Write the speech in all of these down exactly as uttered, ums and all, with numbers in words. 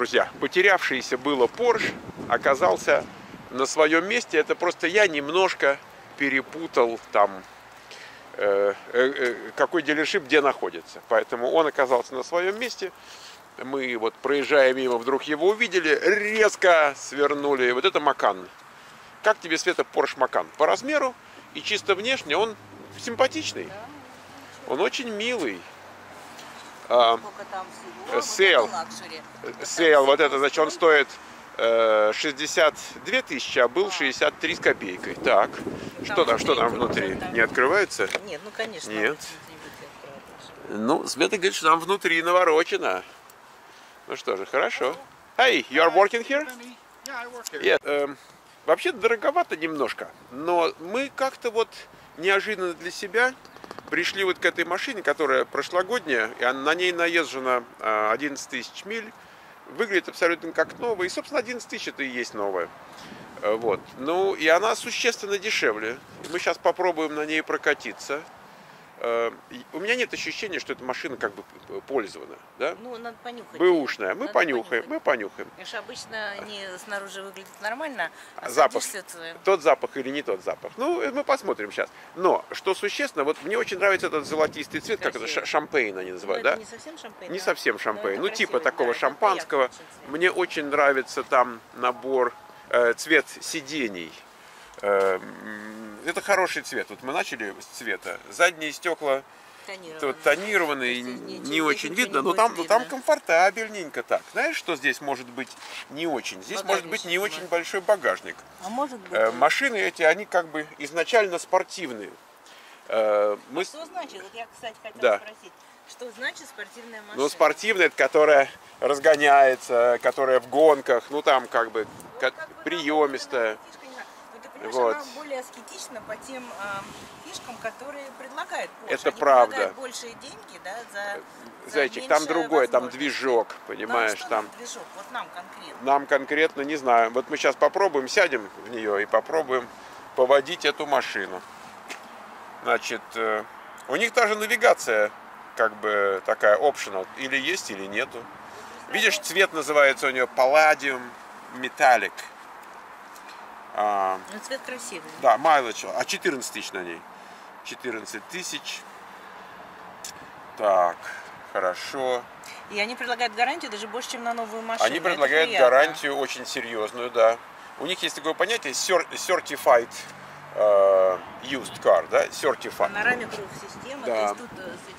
друзья, потерявшийся было Porsche оказался на своем месте. Это просто я немножко перепутал там, э, э, какой дилершип где находится. Поэтому он оказался на своем месте. Мы вот, проезжая мимо, вдруг его увидели, резко свернули. Вот это Macan. Как тебе, Света, Porsche Macan? По размеру и чисто внешне он симпатичный. Он очень милый. Сейл, сейл, вот это, значит, он стоит шестьдесят две тысячи, а был шестьдесят три с копейкой. Так, что там, что там внутри? Не открывается? Нет, ну конечно. Нет. Ну, Света говорит, что там внутри наворочено. Ну что же, хорошо. Hey, you are working here? Yeah, um, вообще дороговато немножко, но мы как-то вот неожиданно для себя пришли вот к этой машине, которая прошлогодняя, и на ней наезжено одиннадцать тысяч миль. Выглядит абсолютно как новая, и, собственно, одиннадцать тысяч это и есть новая. Вот. Ну, и она существенно дешевле. Мы сейчас попробуем на ней прокатиться. У меня нет ощущения, что эта машина как бы пользована, да? Ну, надо понюхать. Бэушная. Мы надо понюхаем, понюхать. мы понюхаем. Потому что обычно они снаружи выглядят нормально, а запах, тот запах или не тот запах. Ну, мы посмотрим сейчас. Но, что существенно, вот мне очень нравится этот золотистый цвет, красиво. Как это, шампейн они называют, ну, да? Не совсем шампейн. Не да? совсем шампейн, ну, красиво, типа такого да, шампанского. Очень мне очень нравится там набор, э, цвет сидений. Это хороший цвет. Вот мы начали с цвета. Задние стекла тонированные, тонированные не очень видно, но там, но там комфортабельненько так. Знаешь, что здесь может быть не очень? Здесь может быть не очень большой багажник. А может быть? Машины эти, они как бы изначально спортивные. Мы... Что значит? Вот я, кстати, хотела да. спросить. Что значит спортивная машина? Ну, спортивная, это которая разгоняется, которая в гонках, ну там как бы, вот, как бы приемистая. Вот. Она более аскетична по тем э, фишкам, которые предлагает Porsche. Это Они правда. Большие деньги, да, за, Зайчик, за там другое, там движок, понимаешь, там, там... Движок? Вот нам конкретно. Нам конкретно не знаю. Вот мы сейчас попробуем, сядем в нее и попробуем поводить эту машину. Значит, э, у них даже навигация как бы такая optional, или есть, или нету. Видишь, цвет называется у нее palladium metallic. А, ну, цвет красивый. Да, майлэдж. А четырнадцать тысяч на ней. четырнадцать тысяч. Так, хорошо. И они предлагают гарантию даже больше, чем на новую машину. Они предлагают гарантию очень серьезную, да. У них есть такое понятие Certified uh, Used Car, да? Certified. Панораме круг-система. Да,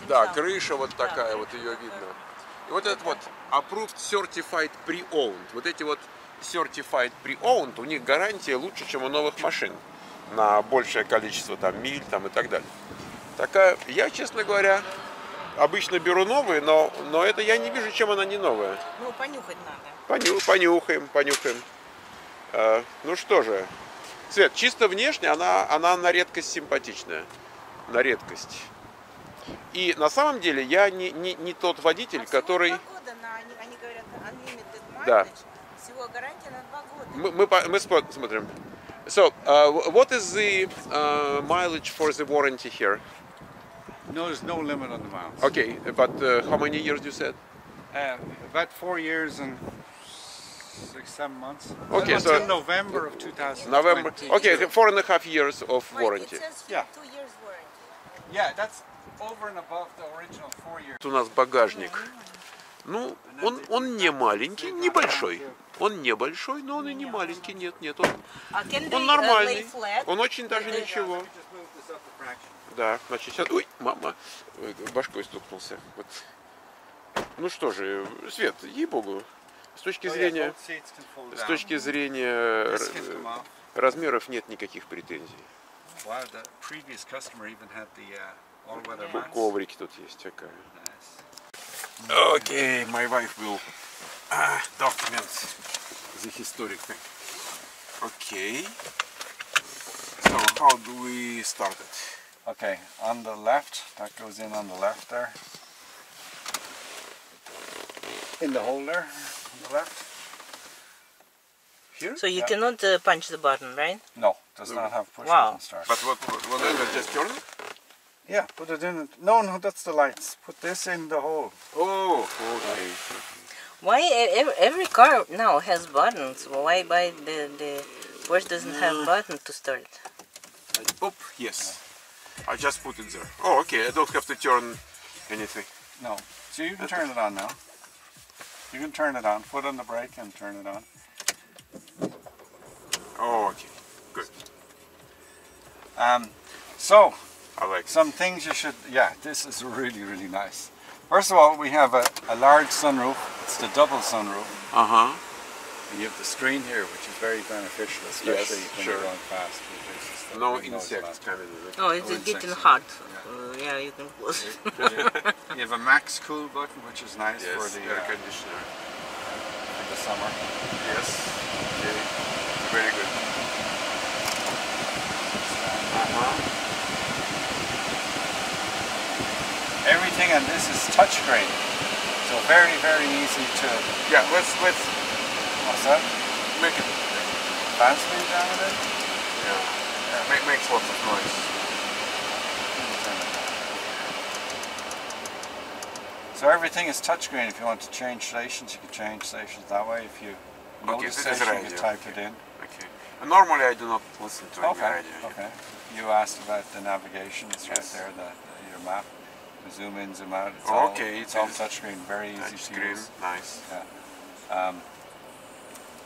да, крыша вот такая, да, вот ее видно. И вот этот вот Approved Certified Pre-Owned. Вот эти вот Certified Pre-Owned, у них гарантия лучше, чем у новых машин. На большее количество там миль там, и так далее. Такая, я, честно говоря, обычно беру новые, но, но это я не вижу, чем она не новая. Ну, понюхать надо. Поню, понюхаем, понюхаем. Э, ну что же. Цвет, чисто внешне она, она на редкость симпатичная. На редкость. И на самом деле я не, не, не тот водитель, а который... Года на, они, они говорят, да. Гарантия на два года. Мы, мы, мы смотрим. So, uh, what is the uh, mileage for the warranty here? No, there's no limit on the miles. Okay, but uh, how many years you said? Uh, about four years and six, seven months. Okay, so until November of two thousand twenty. November. Okay, four and a half years of warranty. It says yeah. Two years warranty. Yeah, that's over and above the original four years. У нас багажник. Ну, он, он не маленький, небольшой. Он небольшой, но он и не маленький. Нет, нет, он, он нормальный. Он очень даже ничего. Да, значит, сейчас... Ой, мама, башкой стукнулся. Вот. Ну что же, Свет, ей-богу, с точки зрения, с точки зрения размеров нет никаких претензий. Коврики тут есть такая. Okay, my wife will uh, document the historic thing. Okay, so how do we start it? Okay, on the left, that goes in on the left there. In the holder, on the left. Here? So you yeah. cannot uh, punch the button, right? No, does no. not have push wow. button start. But what, what is it, just turn it? Yeah, put it in. No, no, that's the lights. Put this in the hole. Oh, okay. Why every car now has buttons? Why by the the Porsche doesn't have mm. button to start? Oh yes, I just put it there. Oh okay, I don't have to turn anything. No, so you can turn it on now. You can turn it on. Foot on the brake and turn it on. Oh okay, good. Um, so I like some it. things you should. Yeah, this is really really nice. First of all, we have a, a large sunroof. It's the double sunroof. Uh huh. And you have the screen here, which is very beneficial, especially yes, when sure. you're going fast. Stuff. No insects coming. Oh, it's no getting hot. Yeah. Uh, yeah, you can close it. You have a max cool button, which is nice yes, for the air uh, conditioner in the summer. Yes. Really, very good. Uh huh. Everything on this is touchscreen, so very very easy to. Yeah, let's let's. What's that? Make it. Fast speed down with it. Yeah. Yeah. It makes lots of noise. So everything is touchscreen. If you want to change stations, you can change stations that way. If you know okay, the station, you can type okay. it in. Okay. And normally I do not listen to okay. any radio. Okay. You asked about the navigation. It's yes. right there, the, the, your map. Zoom in, zoom out. It's oh, okay, all, it's all touchscreen, very touch easy screen. to use. Nice. Yeah. Um,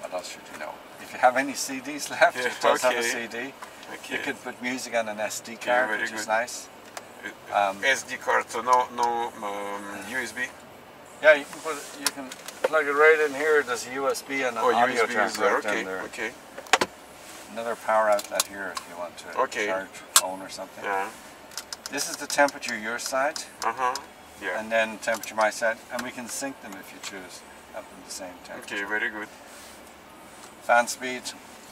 what else should you know? If you have any C Ds left, yeah, it does okay. have a C D. Okay. You could put music on an S D card, yeah, which good. is nice. Um, S D card, so no, no um, U S B. Yeah, you can put, you can plug it right in here. There's a U S B and an oh, audio transmitter. Okay, there. okay. Another power outlet here if you want to okay. charge your phone or something. Yeah. This is the temperature your side, uh-huh. yeah. and then temperature my side, and we can sync them if you choose, up in the same temperature. Okay, very good. Fan speed,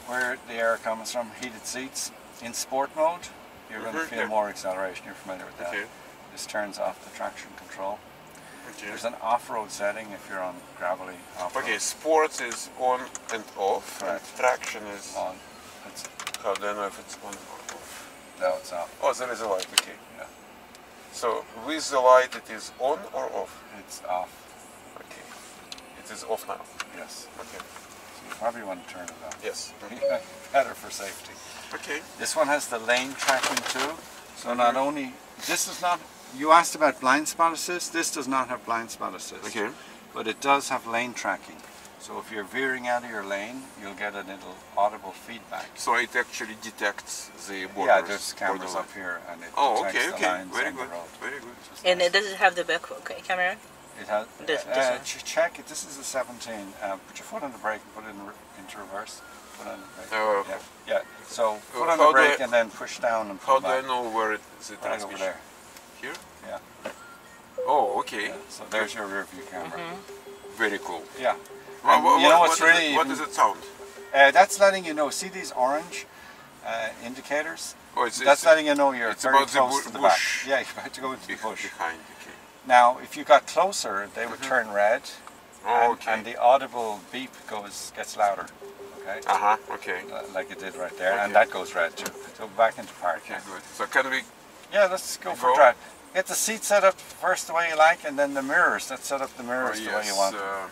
where the air comes from, heated seats. In sport mode, you're mm-hmm. going to feel yeah. more acceleration, you're familiar with that. Okay. This turns off the traction control. Okay. There's an off-road setting if you're on gravelly off-road. Okay, sports is on and off, right. and traction is on. It's I don't know if it's on or off. No, it's off. Oh, there is a light, okay. Yeah. So, with the light it is on or off? It's off. Okay. It is off now? Yes. Okay. So you probably want to turn it on. Yes. Better for safety. Okay. This one has the lane tracking too. So mm-hmm. not only, this is not, you asked about blind spot assist, this does not have blind spot assist. Okay. But it does have lane tracking. So if you're veering out of your lane, you'll get a little audible feedback. So it actually detects the borders. Yeah, there's cameras up here, and it oh, detects okay, the okay. lines Very on good. the road. Very good. And nice. does it have the back camera? It has. This, uh, this uh, check it. This is a seventeen. Uh, put your foot on the brake and put it in re into reverse. Put on the brake. Oh. Yeah. yeah. So put on the brake and then push down and pull How back. do I know where it is? It right over there. Here. Yeah. Oh, okay. Yeah. So there's your rear view camera. Mm-hmm. Very cool. Yeah. Well, what, you know what's what really? Is it, what does it sound? Uh, that's letting you know. See these orange uh, indicators? Oh, it's, that's it's, letting you know you're it's very about close the to the bush. back. Yeah, you're about to go into the bush. Behind, okay. Now, if you got closer, they would mm-hmm. turn red, oh, and, okay. and the audible beep goes gets louder. Okay. Uh huh. Okay. Like it did right there, okay. and that goes red too. So back into park. Yeah, good. So can we? Yeah, let's go, go for a drive. Get the seat set up first the way you like, and then the mirrors. Let's set up the mirrors oh, yes, the way you want. Uh,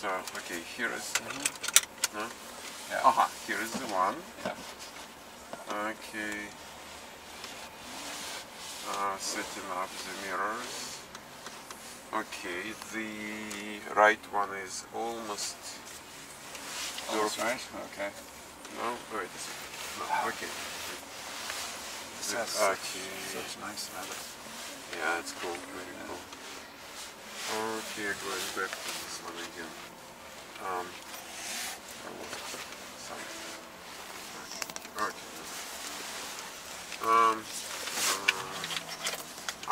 So, okay, here is, mm-hmm. no? yeah. uh-huh. here is the one, yeah. okay, uh, setting up the mirrors, okay, the right one is almost, almost right, okay, no, wait a second, no, okay, this has okay. such, such nice leather, yeah, it's cool, very yeah. cool, okay, going back to this one again. Um, okay. Um, uh,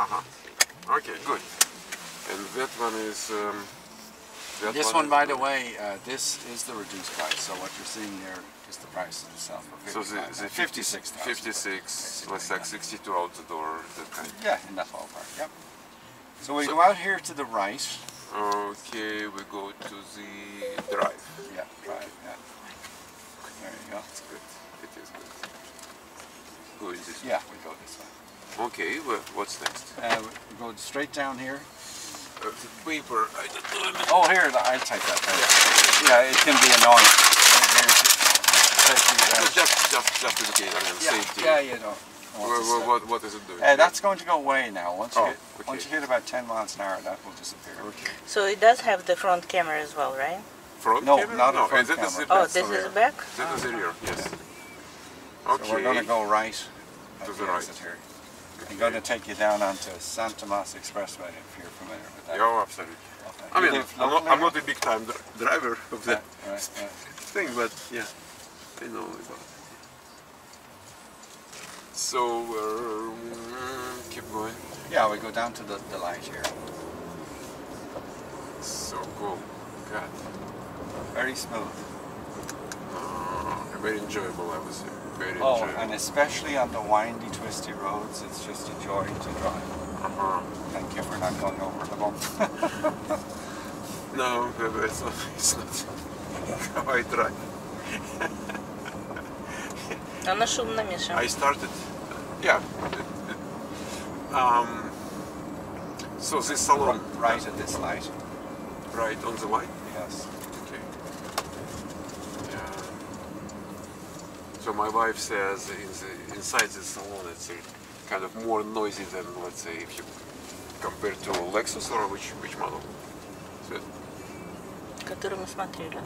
uh-huh. Okay, good. And that one is... Um, that this one, one by the way, uh, this is the reduced price. So what you're seeing there is the price itself. For so the, the fifty-six thousand. fifty-six, less like sixty-two out the door. That kind. Yeah, in that ballpark, yep. So we so, go out here to the right. Okay, we go to the drive. Yeah, drive, yeah. There you go. It's good. It is good. Go this yeah, way. we go this way. Okay, well, what's next? Uh, we go straight down here. of the paper. I don't know. I mean, oh, here, I'll take that thing. Yeah, yeah, it can be annoying. Just, just, just indicate that it'll save you. Yeah, you know. What, what, what is it doing? Uh, that's going to go away now. Once you, oh, get, okay. once you hit about ten miles an hour, that will disappear. Okay. So it does have the front camera as well, right? Front no, camera? Not no. a front and camera. Is oh, this is the back? That is the rear, yes. Yeah. Okay. So we're going to go right to the, the right. Here. Okay. I'm going to take you down onto San Tomas Expressway if you're familiar with that. Oh, absolutely. Okay. I mean, I'm not, I'm not a big time driver of that yeah, right, yeah. thing, but yeah, I know about it. So, uh, keep going. Yeah, we go down to the, the light here. So cool. God. Very smooth. Uh, very enjoyable, I would say. Very enjoyable. Oh, and especially on the windy, twisty roads, it's just a joy to drive. Uh-huh. Thank you for not going over the bump. No, it's not, it's not how I drive. I started, yeah. Um, so this salon, right at this light, right on the light. Yes. Okay. Yeah. So my wife says in the, inside the salon it's kind of more noisy than, let's say, if you compare to Lexus or which which model. Который мы смотрели.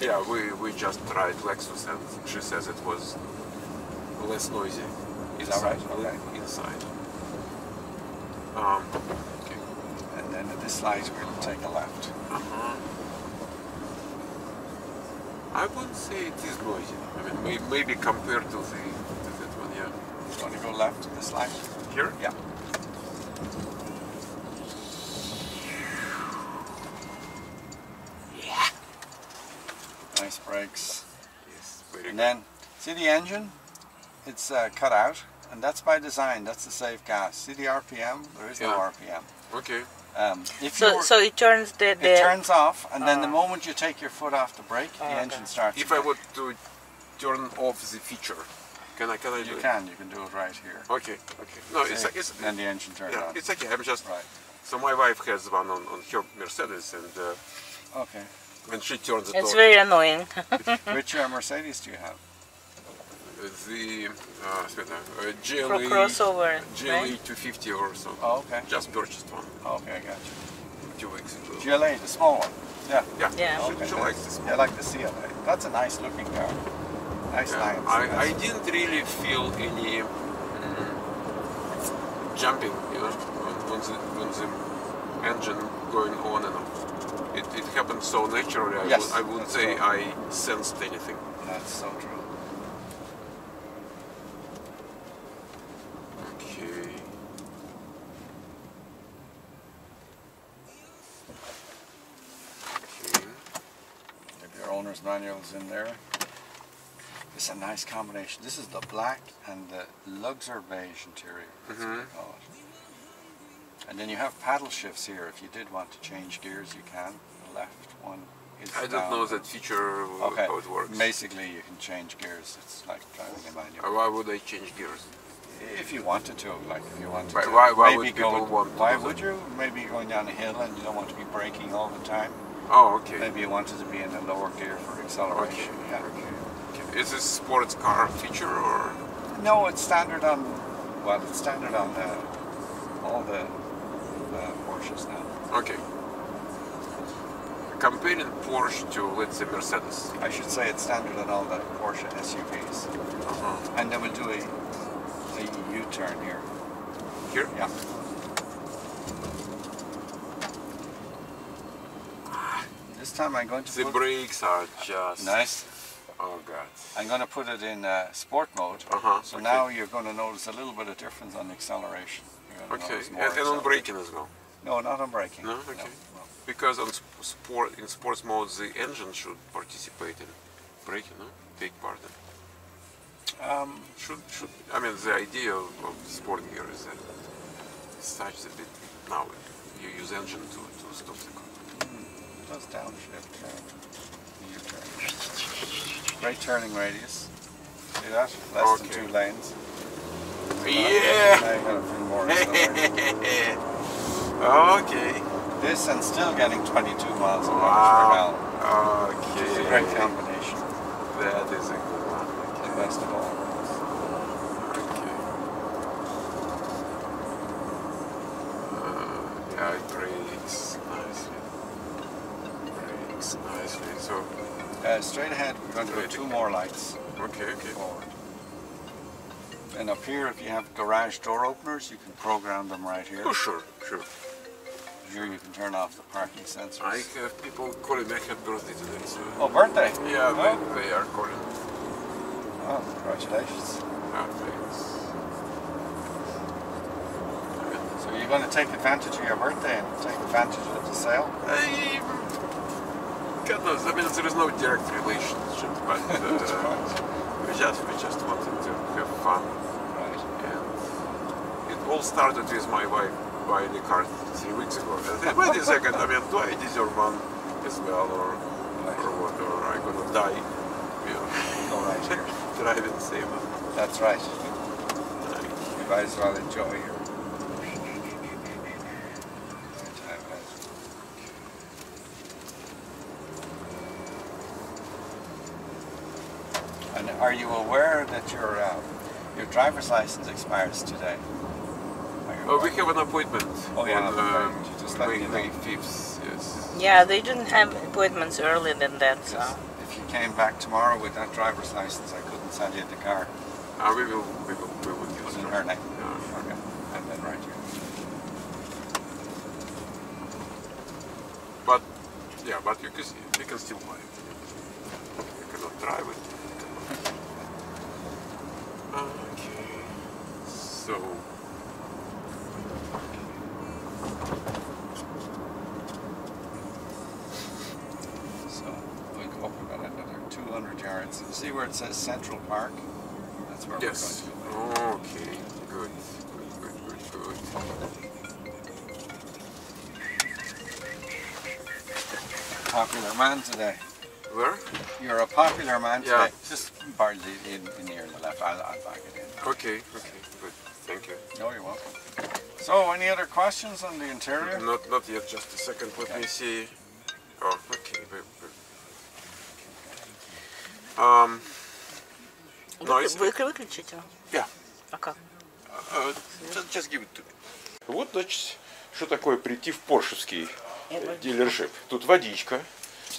Yeah, we, we just tried Lexus and she says it was less noisy inside. Is that right? Okay. Inside. Um, okay. And then at this light we'll take a left. Uh-huh. I wouldn't say it is noisy. I mean, maybe, maybe compared to the, to that one, yeah. You want to go left at this light? Here? Yeah. Nice brakes. Yes, and then, see the engine? It's uh, cut out, and that's by design. That's to save gas. See the R P M? There is yeah. no R P M. Okay. Um, if so, you were, so it turns the, the it turns off, and uh, then the moment you take your foot off the brake, oh, the okay. engine starts. If I were to turn off the feature, can I? Can I do you it? can. You can do it right here. Okay. Okay. No, see, it's like it's. Then the engine turns yeah, on. It's okay. I'm just. Right. So my wife has one on, on her Mercedes, and. Uh, okay. When she turns the It's door. very annoying. Which uh, Mercedes do you have? The uh, uh, G L A, crossover, G L A right? two fifty or something. Oh, okay. Just purchased one. Oh, okay, I got you. Two weeks ago. G L A, the small one. Yeah. Yeah. yeah. Okay, she, she likes the small. I like the C L A. That's a nice looking car. Nice yeah, lines. I, I didn't really feel any mm, jumping, you know, when the, when the engine going on and off. It, it happened so naturally, I, yes, would, I wouldn't say true. I sensed anything. That's so true. Okay. Okay. If your owner's manual is in there. It's a nice combination. This is the black and the Luxor beige interior. That's mm-hmm. what they call it. And then you have paddle shifts here. If you did want to change gears, you can. The left one is I don't down. know that feature, okay. how it works. Basically, you can change gears. It's like driving a manual. Why would I change gears? If you wanted to, like if you wanted why, to. Why, why maybe would go, people want Why would you? Maybe you're going down a hill and you don't want to be braking all the time. Oh, okay. Maybe you wanted to be in the lower gear for acceleration. Okay. Yeah. Okay. Okay. Is this sports car feature or? No, it's standard on, well, it's standard on uh, all the Uh, Porsches now. Okay. Comparing Porsche to, let's say, Mercedes. I should say it's standard on all the Porsche S U Vs. Uh-huh. And then we'll do a, a U-turn here. Here? Yeah. This time I'm going to The put brakes are just... Nice. Oh God. I'm going to put it in uh, sport mode. Uh-huh. So okay. now you're going to notice a little bit of difference on acceleration. Okay, and, and on braking as well? No, not on braking. No, okay. No, no. Because on sport, in sports mode, the engine should participate in braking, no? Take part in. Um, should should I mean the idea of, of sport gear is that it's such that it, now you use engine to, to stop the car. Mm, that's downshift. Uh, U-turn. Great turning radius. See that? Less okay. than two lanes. Yeah! Now you got a few more. Okay. This and still getting twenty-two miles an hour per gallon. Okay. Which is a great combination. That is a good one. Okay. The best of all. Okay. Uh, yeah, it breaks nicely. Breaks nicely. So uh, straight ahead, we're going to go two more lights. Okay. Okay. Forward. And up here, if you have garage door openers, you can program them right here. Oh, sure, sure. Here you can turn off the parking sensors. I have people calling me. I have birthday today. So oh, birthday? Yeah, oh. They, they are calling. Oh, congratulations. Oh, thanks. So you're going to take advantage of your birthday and take advantage of the sale? I, God knows. I mean, there is no direct relationship, but uh, we, just, we just wanted to have fun. All started with my wife buying the car three weeks ago. And I said, wait a second, I mean, do I deserve one as well, or, or what, or I'm going to die, you know, all right. Driving the same. That's right. You guys might as well enjoy your time. And are you aware that your, uh, your driver's license expires today? Oh, we have an appointment oh, yeah, on um, just like May fifth, yes. Yeah, they didn't have appointments earlier than that, yes. So... If you came back tomorrow with that driver's license, I couldn't sell you the car. Ah, we will, we will, we will use it. It in her name? No. Okay, and then right here. But, yeah, but you can, you can still buy it. You cannot drive it. Okay, so... See where it says Central Park? That's where yes. We're going to go. Okay, good. Good, good, good, good. Popular man today. Where? You're a popular man yeah. today. Just barely in, in here on the left. I'll, I'll back it in. Okay, okay, good. Thank you. No, you're welcome. So, any other questions on the interior? Not, not yet, just a second. Let okay. me see. Oh, okay. Um, noise. Вы выключить его? Да. А как? Just give it to me. Вот, значит, что такое прийти в поршевский дилершип. Тут водичка,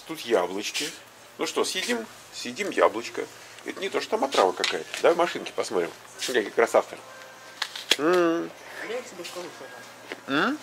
тут яблочки. Ну что, съедим? Съедим яблочко. Это не то, что там отрава какая-то. Давай машинки посмотрим. Какие красавцы. М-м.